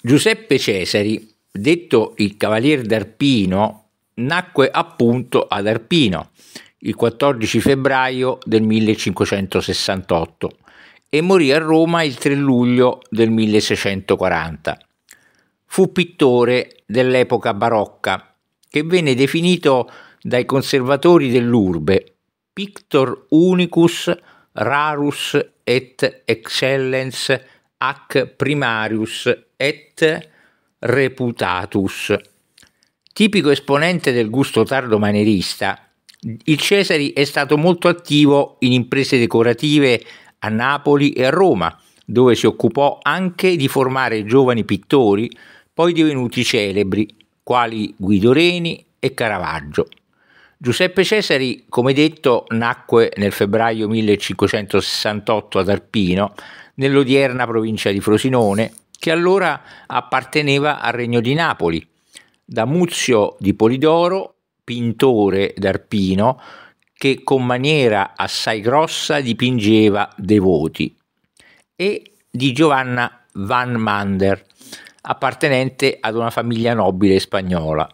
Giuseppe Cesari, detto il Cavalier d'Arpino, nacque appunto ad Arpino il 14 febbraio del 1568 e morì a Roma il 3 luglio del 1640. Fu pittore dell'epoca barocca, che venne definito dai conservatori dell'urbe Pictor unicus rarus et excellens ac primarius et reputatus. Tipico esponente del gusto tardo manierista, il Cesari è stato molto attivo in imprese decorative a Napoli e a Roma, dove si occupò anche di formare giovani pittori poi divenuti celebri, quali Guido Reni e Caravaggio. Giuseppe Cesari, come detto, nacque nel febbraio 1568 ad Arpino, nell'odierna provincia di Frosinone, che allora apparteneva al Regno di Napoli. Da Muzio di Polidoro, pintore d'Arpino, che con maniera assai grossa dipingeva devoti, e di Giovanna van Mander, appartenente ad una famiglia nobile spagnola.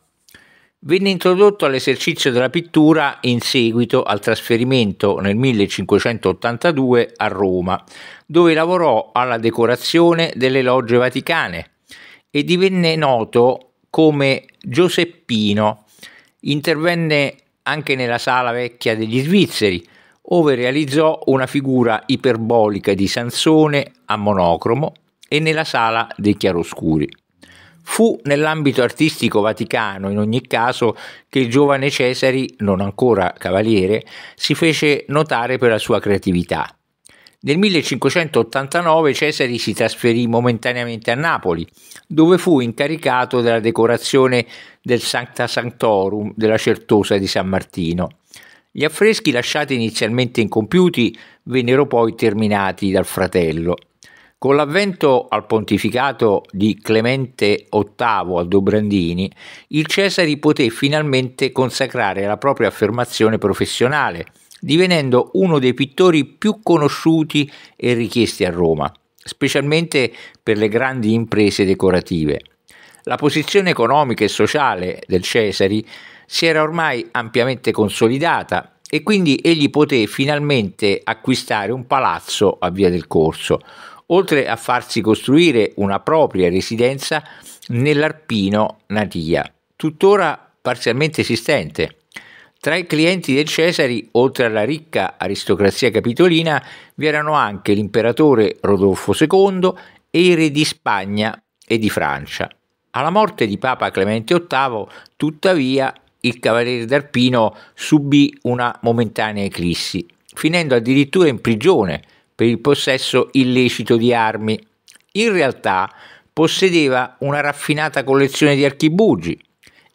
Venne introdotto all'esercizio della pittura in seguito al trasferimento nel 1582 a Roma, dove lavorò alla decorazione delle Logge Vaticane e divenne noto come Giuseppino. Intervenne anche nella Sala Vecchia degli Svizzeri, ove realizzò una figura iperbolica di Sansone a monocromo, e nella Sala dei Chiaroscuri. Fu nell'ambito artistico vaticano, in ogni caso, che il giovane Cesari, non ancora cavaliere, si fece notare per la sua creatività. Nel 1589 Cesari si trasferì momentaneamente a Napoli, dove fu incaricato della decorazione del Sancta Sanctorum della Certosa di San Martino. Gli affreschi lasciati inizialmente incompiuti vennero poi terminati dal fratello. Con l'avvento al pontificato di Clemente VIII Aldobrandini, il Cesari poté finalmente consacrare la propria affermazione professionale, divenendo uno dei pittori più conosciuti e richiesti a Roma, specialmente per le grandi imprese decorative. La posizione economica e sociale del Cesari si era ormai ampiamente consolidata e quindi egli poté finalmente acquistare un palazzo a Via del Corso, oltre a farsi costruire una propria residenza nell'Arpino natia, tuttora parzialmente esistente. Tra i clienti del Cesari, oltre alla ricca aristocrazia capitolina, vi erano anche l'imperatore Rodolfo II e i re di Spagna e di Francia. Alla morte di Papa Clemente VIII, tuttavia, il Cavaliere d'Arpino subì una momentanea eclissi, finendo addirittura in prigione per il possesso illecito di armi. In realtà possedeva una raffinata collezione di archibugi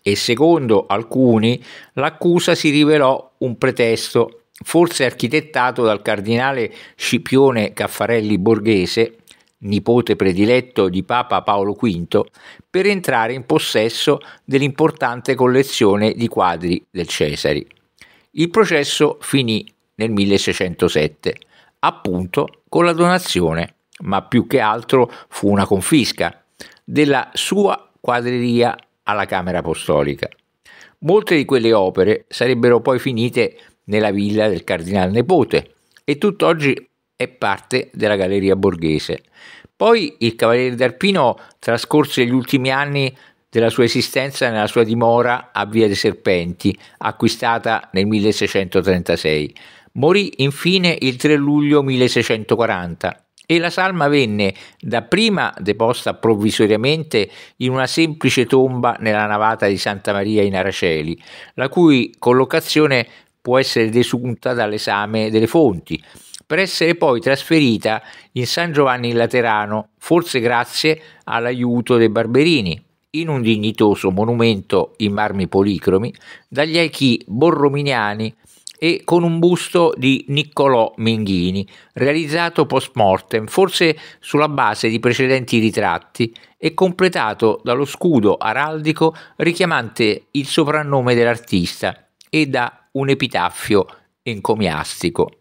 e, secondo alcuni, l'accusa si rivelò un pretesto, forse architettato dal cardinale Scipione Caffarelli Borghese, nipote prediletto di Papa Paolo V, per entrare in possesso dell'importante collezione di quadri del Cesari. Il processo finì nel 1607, appunto con la donazione, ma più che altro fu una confisca, della sua quadreria alla Camera Apostolica. Molte di quelle opere sarebbero poi finite nella villa del cardinale nipote e tutt'oggi è parte della Galleria Borghese. Poi il Cavaliere d'Arpino trascorse gli ultimi anni della sua esistenza nella sua dimora a Via dei Serpenti, acquistata nel 1636. Morì infine il 3 luglio 1640 e la salma venne dapprima deposta provvisoriamente in una semplice tomba nella navata di Santa Maria in Araceli, la cui collocazione può essere desunta dall'esame delle fonti, per essere poi trasferita in San Giovanni in Laterano, forse grazie all'aiuto dei Barberini, in un dignitoso monumento in marmi policromi dagli echi borrominiani e con un busto di Niccolò Menghini, realizzato post mortem, forse sulla base di precedenti ritratti, e completato dallo scudo araldico richiamante il soprannome dell'artista e da un epitaffio encomiastico.